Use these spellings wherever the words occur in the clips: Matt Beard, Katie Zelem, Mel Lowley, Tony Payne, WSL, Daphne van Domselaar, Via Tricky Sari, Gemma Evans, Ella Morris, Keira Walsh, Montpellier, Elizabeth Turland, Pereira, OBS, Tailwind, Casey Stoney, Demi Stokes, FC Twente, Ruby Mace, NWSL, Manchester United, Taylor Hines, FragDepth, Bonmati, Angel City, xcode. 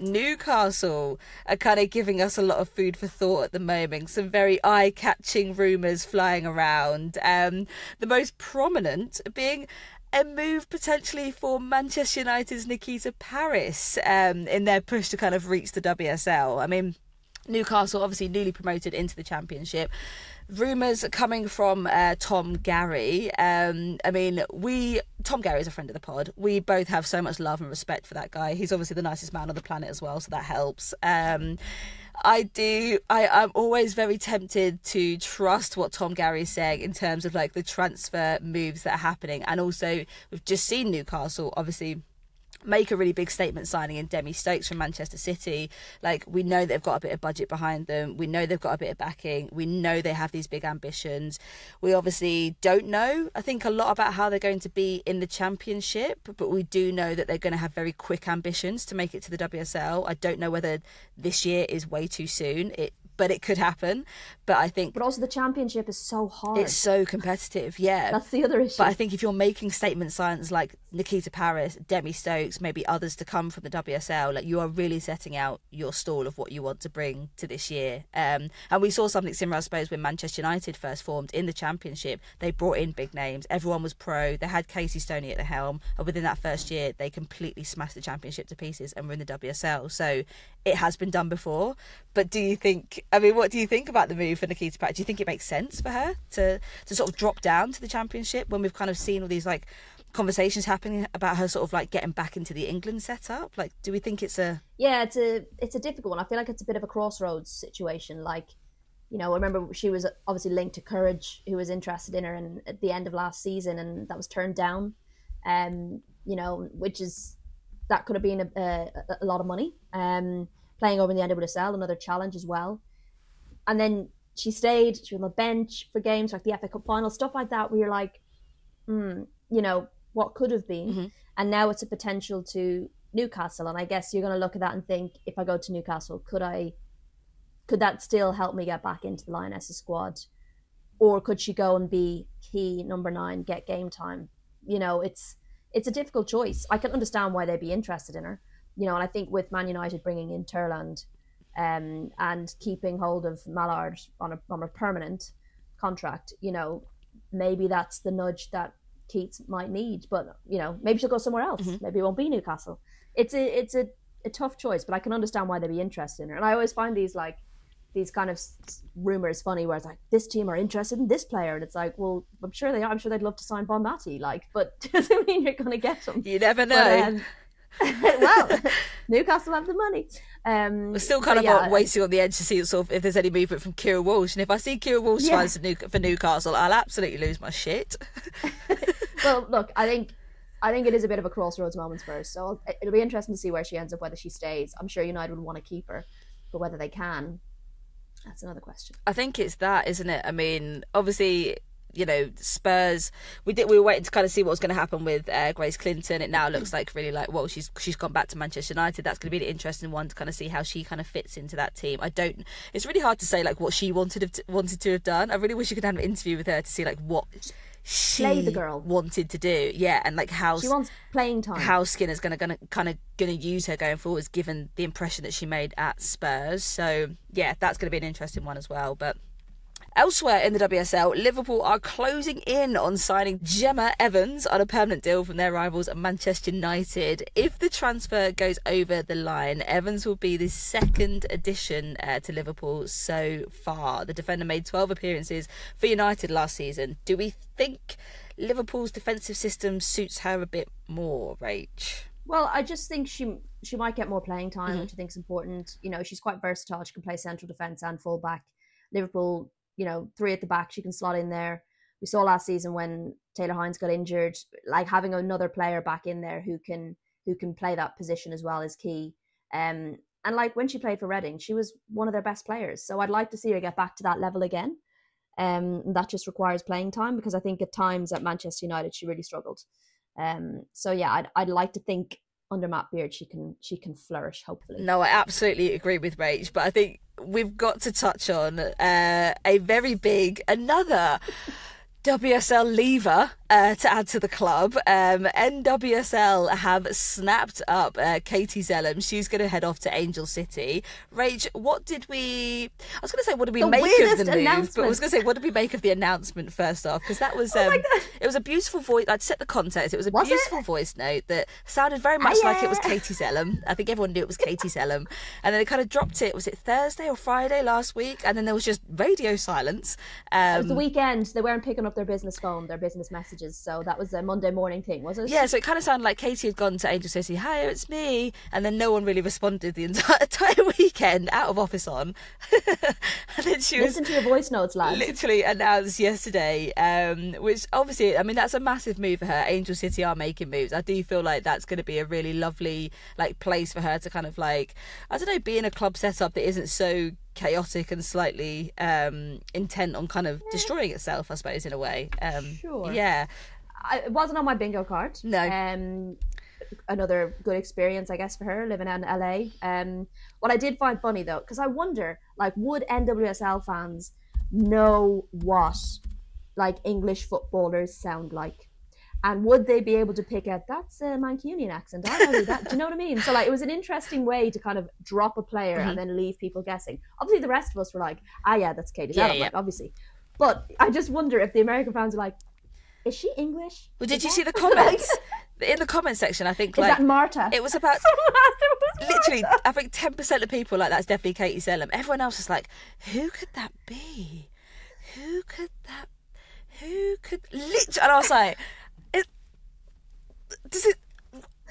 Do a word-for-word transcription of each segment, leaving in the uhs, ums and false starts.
Newcastle are kind of giving us a lot of food for thought at the moment. Some very eye-catching rumours flying around. Um, the most prominent being a move potentially for Manchester United's Nikita Parris um, in their push to kind of reach the W S L. I mean, Newcastle obviously newly promoted into the Championship. Rumours coming from uh, Tom Garry. Um, I mean, we Tom Garry is a friend of the pod. We both have so much love and respect for that guy. He's obviously the nicest man on the planet as well, so that helps. Um, I do. I, I'm always very tempted to trust what Tom Garry is saying in terms of like the transfer moves that are happening, and also we've just seen Newcastle obviously make a really big statement signing in Demi Stokes from Manchester City. Like, we know they've got a bit of budget behind them. We know they've got a bit of backing. We know they have these big ambitions. We obviously don't know, I think, a lot about how they're going to be in the Championship, but we do know that they're going to have very quick ambitions to make it to the W S L. I don't know whether this year is way too soon. It But it could happen. But I think... But also the Championship is so hard. It's so competitive, yeah. That's the other issue. But I think if you're making statement signs like Nikita Parris, Demi Stokes, maybe others to come from the W S L, like, you are really setting out your stall of what you want to bring to this year. Um, and we saw something similar, I suppose, when Manchester United first formed in the Championship. They brought in big names. Everyone was pro. They had Casey Stoney at the helm. And within that first year, they completely smashed the Championship to pieces and were in the W S L. So it has been done before. But do you think... I mean, what do you think about the move for Nikita Parris? Do you think it makes sense for her to, to sort of drop down to the Championship when we've kind of seen all these, like, conversations happening about her sort of, like, getting back into the England setup? Like, do we think it's a... Yeah, it's a, it's a difficult one. I feel like it's a bit of a crossroads situation. Like, you know, I remember she was obviously linked to Courage, who was interested in her in, at the end of last season, and that was turned down, um, you know, which is... That could have been a, a, a lot of money. Um, playing over in the N W S L, another challenge as well. And then she stayed, she was on the bench for games, like the F A Cup final, stuff like that, where you're like, mm, you know, what could have been? Mm-hmm. And now it's a potential to Newcastle. And I guess you're going to look at that and think, if I go to Newcastle, could I, could that still help me get back into the Lionesses squad? Or could she go and be key number nine, get game time? You know, it's, it's a difficult choice. I can understand why they'd be interested in her. You know, and I think with Man United bringing in Turland, Um, and keeping hold of Mallard on a, on a permanent contract, you know, maybe that's the nudge that Keats might need. But, you know, maybe she'll go somewhere else. Mm-hmm. Maybe it won't be Newcastle. It's a it's a, a tough choice, but I can understand why they'd be interested in her. And I always find these, like, these kind of rumours funny, where it's like, this team are interested in this player. And it's like, well, I'm sure they are. I'm sure they'd love to sign Bonmati, like, but doesn't mean you're going to get them. You never know. But, um, well, Newcastle have the money. Um, We're still kind of yeah. waiting on the edge to see sort of if there's any movement from Keira Walsh. And if I see Keira Walsh yeah. signs for Newcastle, I'll absolutely lose my shit. Well, look, I think I think it is a bit of a crossroads moment for her. So it'll be interesting to see where she ends up, whether she stays. I'm sure United would want to keep her, but whether they can, that's another question. I think it's that, isn't it? I mean, obviously... You know, Spurs. We did. We were waiting to kind of see what was going to happen with uh, Grace Clinton. It now looks like really like well, she's she's gone back to Manchester United. That's going to be an interesting one to kind of see how she kind of fits into that team. I don't. It's really hard to say like what she wanted wanted to have done. I really wish you could have an interview with her to see like what she Play the girl. wanted to do. Yeah, and like how she wants playing time. How Skinner's going to kind of going to use her going forwards, given the impression that she made at Spurs. So yeah, that's going to be an interesting one as well. But. Elsewhere in the W S L, Liverpool are closing in on signing Gemma Evans on a permanent deal from their rivals at Manchester United. If the transfer goes over the line, Evans will be the second addition uh, to Liverpool so far. The defender made twelve appearances for United last season. Do we think Liverpool's defensive system suits her a bit more, Rach? Well, I just think she she might get more playing time, mm-hmm. which I think is important. You know, she's quite versatile. She can play central defence and full-back. Liverpool... You know, three at the back, she can slot in there. We saw last season when Taylor Hines got injured, like having another player back in there who can who can play that position as well is key. Um, and like when she played for Reading, she was one of their best players. So I'd like to see her get back to that level again. Um, and that just requires playing time because I think at times at Manchester United she really struggled. Um, so yeah, I'd I'd like to think under Matt Beard she can she can flourish hopefully. No, I absolutely agree with Rach, but I think. We've got to touch on uh, a very big, another W S L leaver uh, to add to the club. Um, N W S L have snapped up uh, Katie Zelem. She's going to head off to Angel City. Rach, what did we... I was going to say, what did we the make of the move? But I was going to say, what did we make of the announcement first off? Because that was... Um, oh it was a beautiful voice. I'd set the context. It was a was beautiful it? voice note that sounded very much Hiya. like it was Katie Zelem. I think everyone knew it was Katie Zelem. And then they kind of dropped it. Was it Thursday or Friday last week? And then there was just radio silence. Um, it was the weekend. They weren't picking up their business phone, their business messages, so that was a Monday morning thing, was it? Yeah, so it kind of sounded like Katie had gone to Angel City, hi, it's me, and then no one really responded the entire, entire weekend, out of office on. And then she Listen was to your voice notes, lads. Literally announced yesterday, um, which obviously, I mean, that's a massive move for her. Angel City are making moves. I do feel like that's going to be a really lovely like place for her to kind of like, I don't know, be in a club setup that isn't so chaotic and slightly um intent on kind of destroying itself, I suppose, in a way. Um sure. Yeah. I, it wasn't on my bingo card. No. Um another good experience, I guess, for her living in L A. Um what I did find funny though, because I wonder, like, would N W S L fans know what like English footballers sound like? And would they be able to pick out, that's a Mancunian accent, I know that, do you know what I mean? So like, it was an interesting way to kind of drop a player mm-hmm. and then leave people guessing. Obviously the rest of us were like, ah yeah, that's Katie Zelem, yeah, yeah. like, obviously. But I just wonder if the American fans are like, is she English? Well, did you see the comments? In the comment section, I think, is like... Is that Marta? It was about... literally, I think ten percent of people like, that's definitely Katie Zelem. Everyone else is like, who could that be? Who could that... Who could... Literally, and I was like... Does it?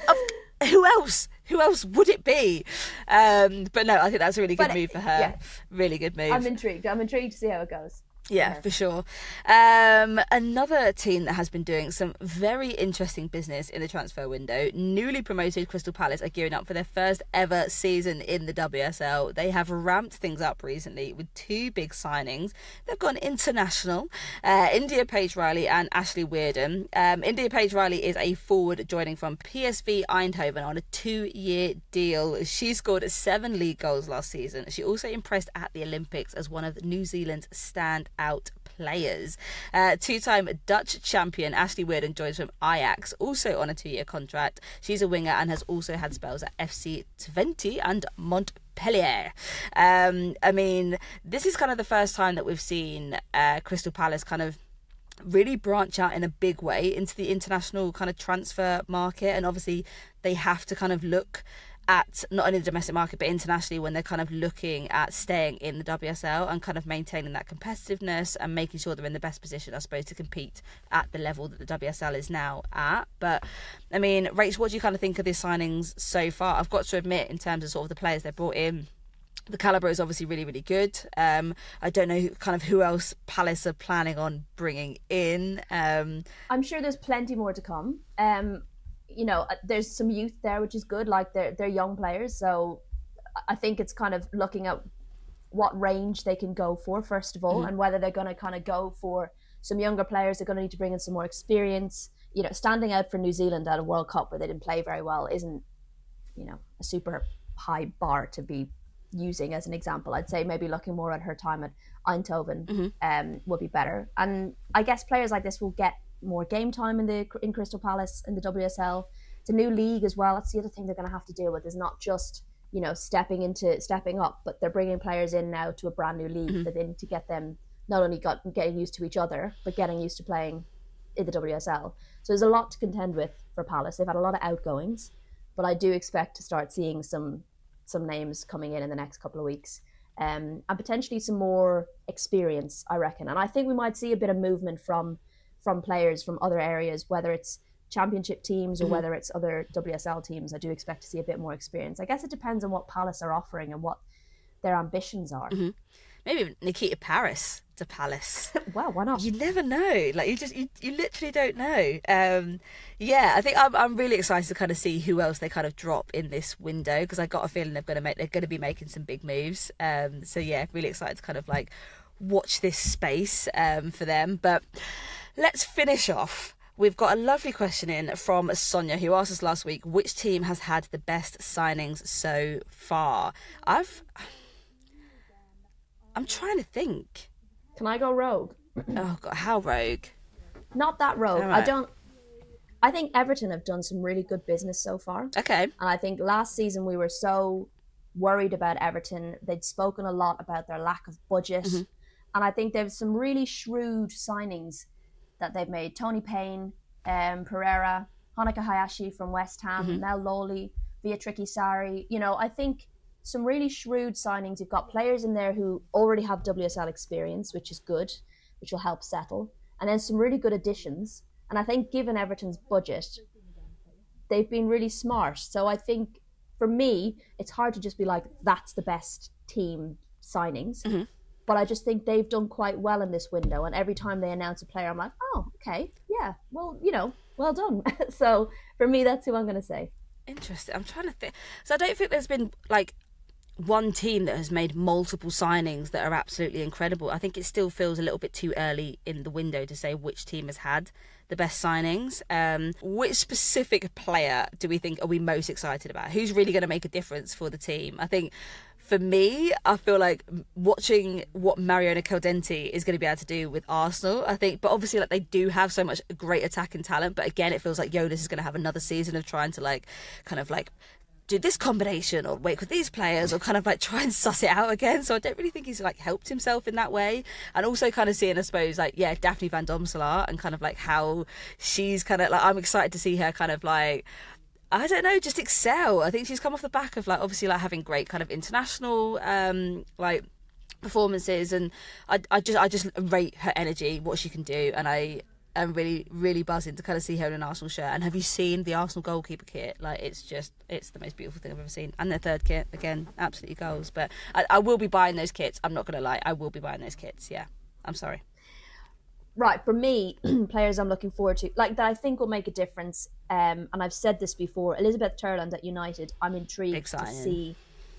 Uh, who else? Who else would it be? Um, but no, I think that's a really good but, move for her. Yeah. Really good move. I'm intrigued. I'm intrigued to see how it goes. Yeah, yeah, for sure. Um, another team that has been doing some very interesting business in the transfer window, newly promoted Crystal Palace are gearing up for their first ever season in the W S L. They have ramped things up recently with two big signings. They've gone international. Uh, India Paige Riley and Ashley Weirden. Um, India Paige Riley is a forward joining from P S V Eindhoven on a two-year deal. She scored seven league goals last season. She also impressed at the Olympics as one of New Zealand's standout out players. Uh, two-time Dutch champion Ashley Weirden joins from Ajax, also on a two-year contract. She's a winger and has also had spells at F C Twente and Montpellier. Um, I mean, this is kind of the first time that we've seen uh, Crystal Palace kind of really branch out in a big way into the international kind of transfer market, and obviously they have to kind of look at not only the domestic market but internationally when they're kind of looking at staying in the W S L and kind of maintaining that competitiveness and making sure they're in the best position, I suppose, to compete at the level that the W S L is now at. But I mean, Rach, what do you kind of think of these signings so far? I've got to admit, in terms of sort of the players they brought in, the calibre is obviously really, really good. Um, I don't know who, kind of who else Palace are planning on bringing in. Um, I'm sure there's plenty more to come. Um, you know, there's some youth there, which is good. Like, they're, they're young players. So I think it's kind of looking at what range they can go for, first of all, mm-hmm. and whether they're going to kind of go for some younger players. They're going to need to bring in some more experience. You know, standing out for New Zealand at a World Cup where they didn't play very well isn't, you know, a super high bar to be using as an example. I'd say maybe looking more at her time at Eindhoven mm-hmm. um, would be better. And I guess players like this will get more game time in the in Crystal Palace in the W S L. It's a new league as well. That's the other thing they're going to have to deal with, is not just, you know, stepping into stepping up, but they're bringing players in now to a brand new league mm-hmm. that they need to get them not only got getting used to each other, but getting used to playing in the W S L. So there's a lot to contend with for Palace. They've had a lot of outgoings, but I do expect to start seeing some some names coming in in the next couple of weeks. Um, and potentially some more experience, I reckon. And I think we might see a bit of movement from from players from other areas, whether it's championship teams or mm-hmm. whether it's other W S L teams. I do expect to see a bit more experience. I guess it depends on what Palace are offering and what their ambitions are. Mm-hmm. Maybe Nikita Parris to Palace. Well, why not? You never know. Like, you just you, you literally don't know. Um, yeah, I think I'm I'm really excited to kind of see who else they kind of drop in this window, because I got a feeling they're going to make they're going to be making some big moves. Um, so yeah, really excited to kind of like watch this space um, for them. But let's finish off. We've got a lovely question in from Sonia, who asked us last week, which team has had the best signings so far? I've... I'm trying to think. Can I go rogue? Oh, God, how rogue? Not that road. Right. I don't. I think Everton have done some really good business so far. Okay. And I think last season we were so worried about Everton. They'd spoken a lot about their lack of budget. Mm-hmm. And I think there's some really shrewd signings that they've made. Tony Payne, um, Pereira, Hanaka Hayashi from West Ham, mm-hmm. Mel Lowley, Via Tricky Sari. You know, I think some really shrewd signings. You've got players in there who already have W S L experience, which is good, which will help settle. And then some really good additions. And I think given Everton's budget, they've been really smart. So I think for me, it's hard to just be like, that's the best team signings. Mm-hmm. But I just think they've done quite well in this window. And every time they announce a player, I'm like, oh, okay. Yeah, well, you know, well done. So for me, that's who I'm going to say. Interesting. I'm trying to think. So I don't think there's been like one team that has made multiple signings that are absolutely incredible. I think it still feels a little bit too early in the window to say which team has had the best signings. Um, which specific player do we think are we most excited about? Who's really going to make a difference for the team? I think for me, I feel like watching what Mariona Caldenti is going to be able to do with Arsenal, I think. But obviously, like, they do have so much great attacking talent. But again, it feels like Jonas is going to have another season of trying to like kind of like do this combination or work with these players or kind of like try and suss it out again. So I don't really think he's like helped himself in that way. And also kind of seeing, I suppose, like, yeah, Daphne van Domselaar and kind of like how she's kind of like, I'm excited to see her kind of like, I don't know, just excel. I think she's come off the back of like obviously like having great kind of international um, like performances. And I, I just I just rate her energy, what she can do. And I I'm really, really buzzing to kind of see her in an Arsenal shirt. And have you seen the Arsenal goalkeeper kit? Like, it's just, it's the most beautiful thing I've ever seen. And their third kit, again, absolutely goals. But I, I will be buying those kits. I'm not going to lie. I will be buying those kits. Yeah, I'm sorry. Right, for me, players I'm looking forward to, like, that I think will make a difference. Um, and I've said this before, Elizabeth Turland at United, I'm intrigued Exciting. to see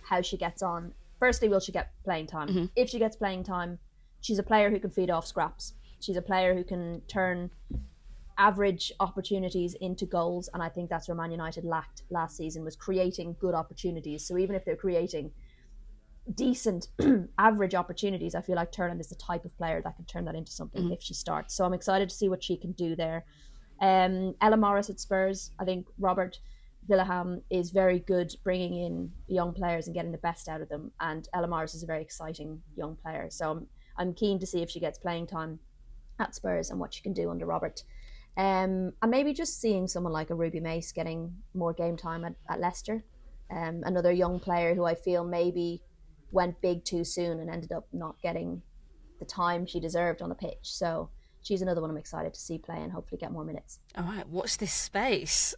how she gets on. Firstly, will she get playing time? Mm-hmm. If she gets playing time, she's a player who can feed off scraps. She's a player who can turn average opportunities into goals. And I think that's where Man United lacked last season, was creating good opportunities. So even if they're creating decent average opportunities, I feel like Turland is the type of player that can turn that into something mm-hmm. if she starts. So I'm excited to see what she can do there. Um, Ella Morris at Spurs. I think Robert Villaham is very good bringing in young players and getting the best out of them. And Ella Morris is a very exciting young player. So I'm, I'm keen to see if she gets playing time at Spurs and what she can do under Robert. Um, and maybe just seeing someone like a Ruby Mace getting more game time at, at Leicester. Um, another young player who I feel maybe went big too soon and ended up not getting the time she deserved on the pitch. So she's another one I'm excited to see play and hopefully get more minutes. All right, watch this space.